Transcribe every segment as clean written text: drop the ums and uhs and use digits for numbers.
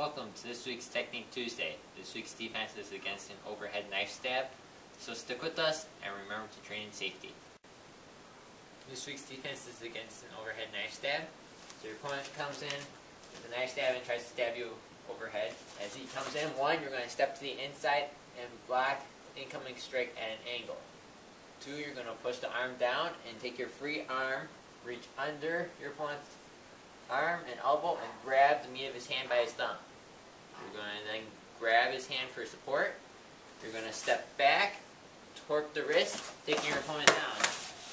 Welcome to this week's Technique Tuesday. This week's defense is against an overhead knife stab, so stick with us and remember to train in safety. This week's defense is against an overhead knife stab. So your opponent comes in with a knife stab and tries to stab you overhead. As he comes in, one, you're going to step to the inside and block incoming strike at an angle. Two, you're going to push the arm down and take your free arm, reach under your opponent's arm and elbow and grab the meat of his hand by his thumb. You're going to then grab his hand for support. You're going to step back, torque the wrist, taking your opponent down.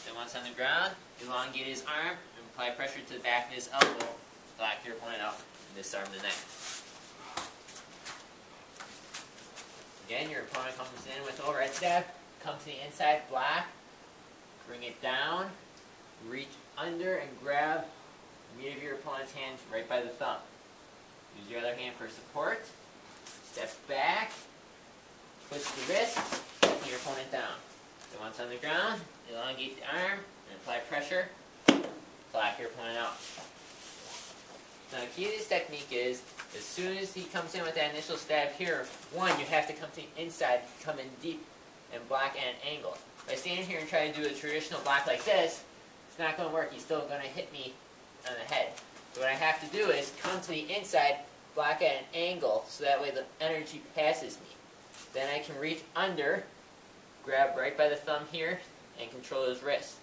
Then once on the ground, elongate his arm and apply pressure to the back of his elbow, lock your opponent out and disarm the knife. Again, your opponent comes in with overhead stab, comes to the inside, block, bring it down, reach under and grab meat of your opponent's hands right by the thumb. Use your other hand for support. Step back. Twist the wrist. Put your opponent down. Then once on the ground, elongate the arm and apply pressure. Block your opponent out. Now the key to this technique is, as soon as he comes in with that initial stab here, one, you have to come to the inside, come in deep, and block at an angle. By standing here and trying to do a traditional block like this, it's not going to work. He's still going to hit me on the head. So what I have to do is come to the inside, block at an angle, so that way the energy passes me. Then I can reach under, grab right by the thumb here, and control his wrist.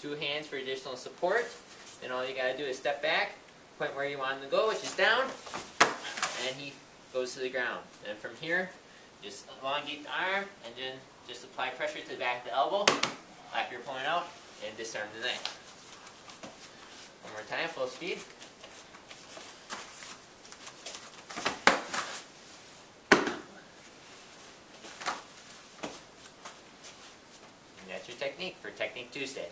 Two hands for additional support. Then all you got to do is step back, point where you want him to go, which is down, and he goes to the ground. Then from here, just elongate the arm, and then just apply pressure to the back of the elbow, lock your opponent out, and disarm the knife. One more time, full speed. And that's your technique for Technique Tuesday.